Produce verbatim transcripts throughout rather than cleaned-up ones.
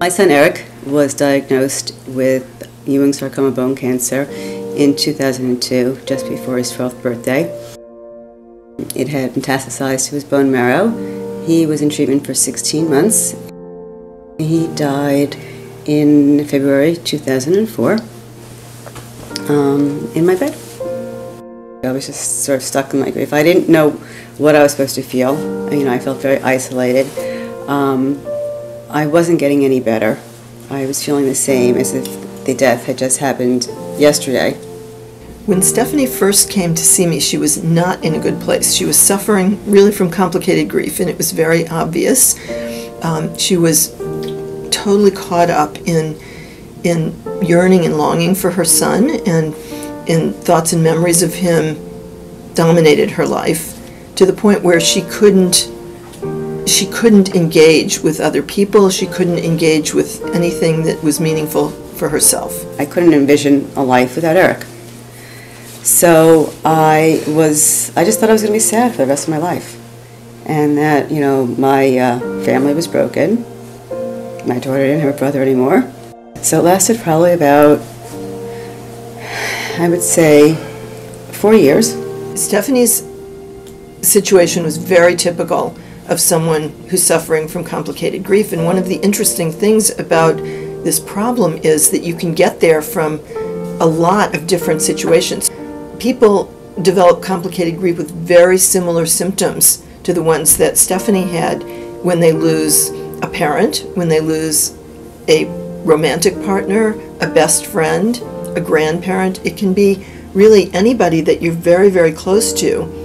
My son Eric was diagnosed with Ewing sarcoma bone cancer in two thousand two, just before his twelfth birthday. It had metastasized to his bone marrow. He was in treatment for sixteen months. He died in February two thousand four um, in my bed. I was just sort of stuck in my grief. I didn't know what I was supposed to feel. You know, I felt very isolated. Um, I wasn't getting any better. I was feeling the same as if the death had just happened yesterday. When Stephanie first came to see me, she was not in a good place. She was suffering really from complicated grief, and it was very obvious. Um, she was totally caught up in, in yearning and longing for her son, and in thoughts and memories of him dominated her life to the point where she couldn't she couldn't engage with other people. She couldn't engage with anything that was meaningful for herself. I couldn't envision a life without Eric. So I was I just thought I was going to be sad for the rest of my life, and that, you know, my uh, family was broken. My daughter didn't have a brother anymore. So it lasted probably about, I would say, four years. Stephanie's situation was very typical of someone who's suffering from complicated grief, and one of the interesting things about this problem is that you can get there from a lot of different situations. People develop complicated grief with very similar symptoms to the ones that Stephanie had when they lose a parent, when they lose a romantic partner, a best friend, a grandparent. It can be really anybody that you're very, very close to.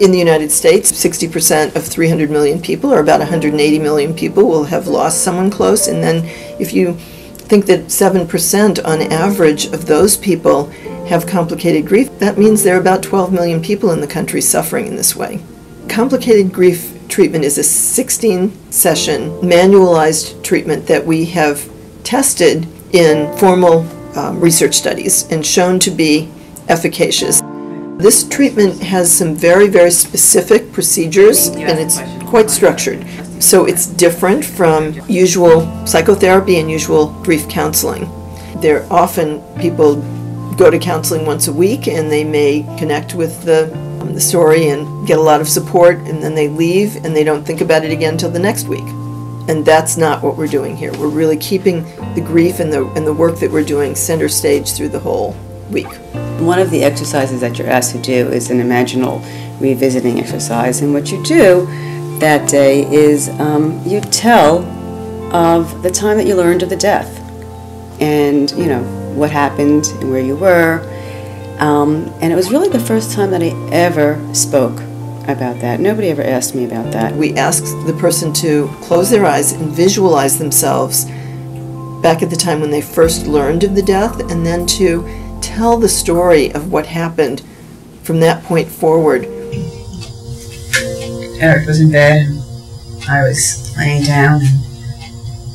In the United States, sixty percent of three hundred million people, or about one hundred eighty million people, will have lost someone close. And then if you think that seven percent on average of those people have complicated grief, that means there are about twelve million people in the country suffering in this way. Complicated grief treatment is a sixteen session manualized treatment that we have tested in formal Um, research studies and shown to be efficacious. This treatment has some very, very specific procedures, and it's quite structured. So it's different from usual psychotherapy and usual grief counseling. There often people go to counseling once a week, and they may connect with the, um, the story and get a lot of support, and then they leave and they don't think about it again until the next week. And that's not what we're doing here. We're really keeping the grief and the, and the work that we're doing center stage through the whole week. One of the exercises that you're asked to do is an imaginal revisiting exercise. And what you do that day is um, you tell of the time that you learned of the death, and, you know, what happened and where you were. Um, and it was really the first time that I ever spoke about that. Nobody ever asked me about that. We asked the person to close their eyes and visualize themselves back at the time when they first learned of the death, and then to tell the story of what happened from that point forward. Eric was in bed, and I was laying down,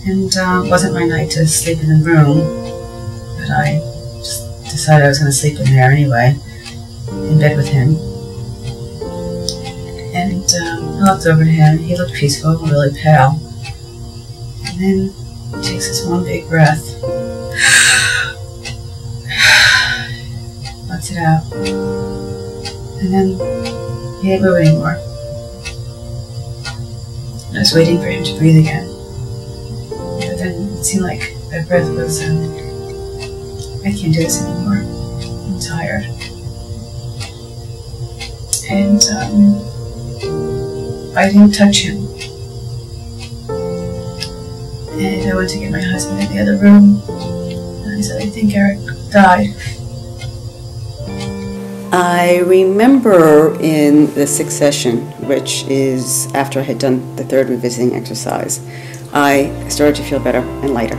and it uh, wasn't my night to sleep in the room, but I just decided I was going to sleep in there anyway, in bed with him. And um, I looked over to him. He looked peaceful, really pale. And then he takes this one big breath, lets it out, and then he didn't move anymore. And I was waiting for him to breathe again, but then it seemed like that breath was, um, I can't do this anymore. I'm tired. And um, I didn't touch him. And I went to get my husband in the other room, and I said, I think Eric died. I remember in the sixth session, which is after I had done the third revisiting exercise, I started to feel better and lighter.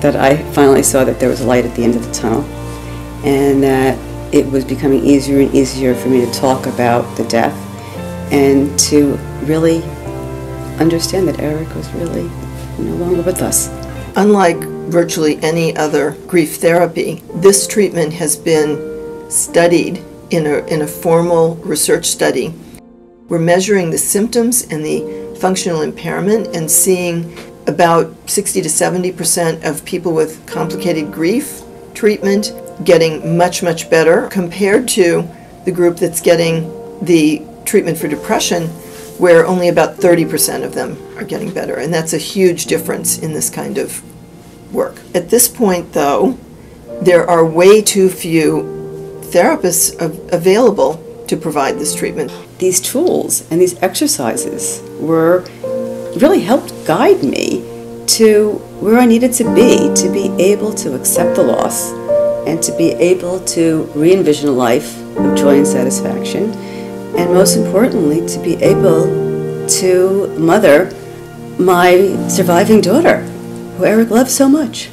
That I finally saw that there was light at the end of the tunnel, and that it was becoming easier and easier for me to talk about the death, and to really understand that Eric was really no longer with us. Unlike virtually any other grief therapy, this treatment has been studied in a, in a formal research study. We're measuring the symptoms and the functional impairment and seeing about sixty to seventy percent of people with complicated grief treatment getting much, much better compared to the group that's getting the treatment for depression, where only about thirty percent of them are getting better. And that's a huge difference in this kind of work. At this point, though, there are way too few therapists available to provide this treatment. These tools and these exercises were really helped guide me to where I needed to be, to be able to accept the loss and to be able to re-envision a life of joy and satisfaction, and most importantly, to be able to mother my surviving daughter, who Eric loved so much.